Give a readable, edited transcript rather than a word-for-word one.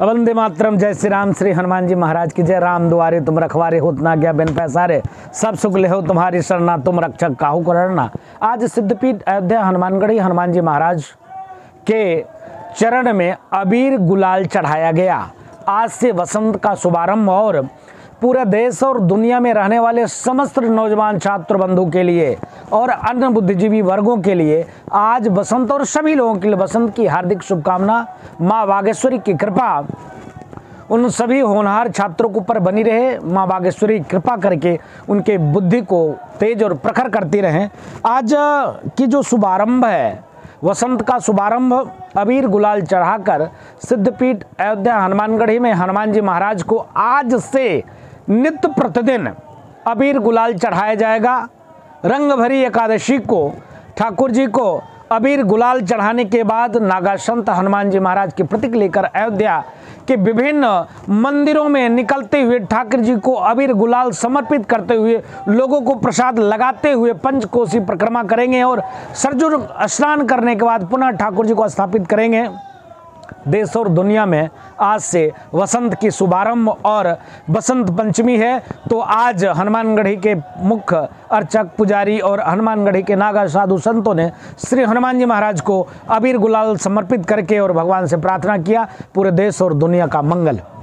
वंदे मातरम। जय श्री राम, श्री हनुमान जी महाराज की जय। राम दुआरे तुम रखवारे, होत ना गया बिन पैसारे, सब सुख ले हो तुम्हारी शरणा, तुम रक्षक काहू को रड़ना। आज सिद्धपीठ अयोध्या हनुमानगढ़ी हनुमान जी महाराज के चरण में अबीर गुलाल चढ़ाया गया। आज से वसंत का शुभारंभ और पूरा देश और दुनिया में रहने वाले समस्त नौजवान छात्र बंधु के लिए और अन्य बुद्धिजीवी वर्गों के लिए आज वसंत और सभी लोगों के लिए वसंत की हार्दिक शुभकामना। माँ बागेश्वरी की कृपा उन सभी होनहार छात्रों के ऊपर बनी रहे। माँ बागेश्वरी कृपा करके उनके बुद्धि को तेज और प्रखर करती रहें। आज की जो शुभारंभ है, वसंत का शुभारंभ अबीर गुलाल चढ़ाकर सिद्धपीठ अयोध्या हनुमानगढ़ी में हनुमान जी महाराज को आज से नित्य प्रतिदिन अबीर गुलाल चढ़ाया जाएगा। रंग भरी एकादशी को ठाकुर जी को अबीर गुलाल चढ़ाने के बाद नागासंत हनुमान जी महाराज की प्रतीक लेकर अयोध्या के विभिन्न मंदिरों में निकलते हुए ठाकुर जी को अबीर गुलाल समर्पित करते हुए लोगों को प्रसाद लगाते हुए पंचकोशी परिक्रमा करेंगे और सरजू स्नान करने के बाद पुनः ठाकुर जी को स्थापित करेंगे। देश और दुनिया में आज से वसंत की शुभारंभ और बसंत पंचमी है, तो आज हनुमानगढ़ी के मुख्य अर्चक पुजारी और हनुमानगढ़ी के नागा साधु संतों ने श्री हनुमान जी महाराज को अबीर गुलाल समर्पित करके और भगवान से प्रार्थना किया पूरे देश और दुनिया का मंगल।